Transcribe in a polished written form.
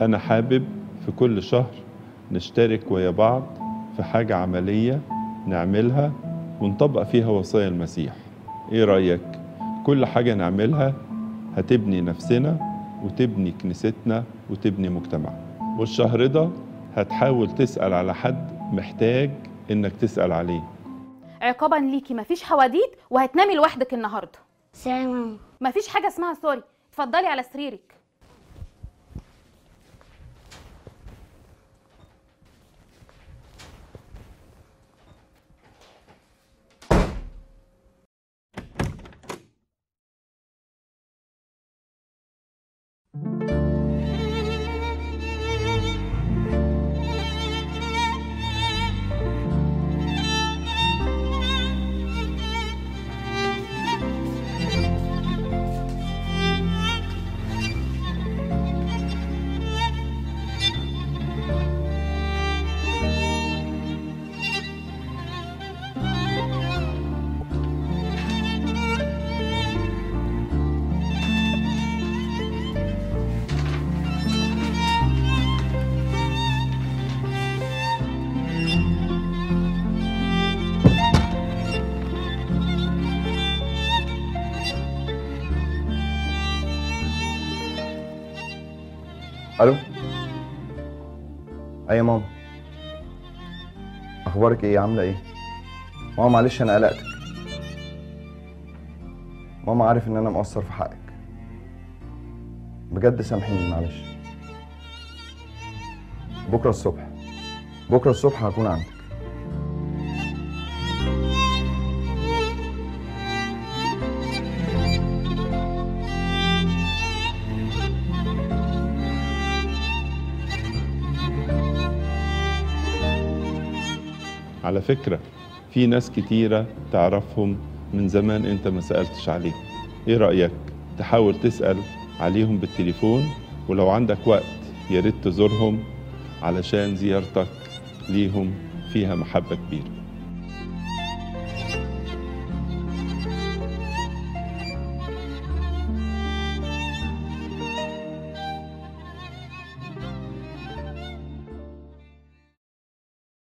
أنا حابب في كل شهر نشترك ويا بعض في حاجة عملية نعملها ونطبق فيها وصايا المسيح. إيه رأيك؟ كل حاجة نعملها هتبني نفسنا وتبني كنيستنا وتبني مجتمعنا. والشهر ده هتحاول تسأل على حد محتاج إنك تسأل عليه. عقاباً ليكي مفيش حواديت وهتنامي لوحدك النهاردة. سلام. مفيش حاجة اسمها سوري، اتفضلي على سريرك. الو. اي يا ماما، اخبارك ايه؟ عامله ايه ماما؟ معلش انا قلقتك ماما، عارف ان انا مقصر في حقك بجد، سامحيني معلش. بكره الصبح هكون عندك. على فكرة في ناس كتيرة تعرفهم من زمان انت ما سألتش عليهم. ايه رأيك تحاول تسأل عليهم بالتليفون، ولو عندك وقت ياريت تزورهم علشان زيارتك ليهم فيها محبة كبيرة.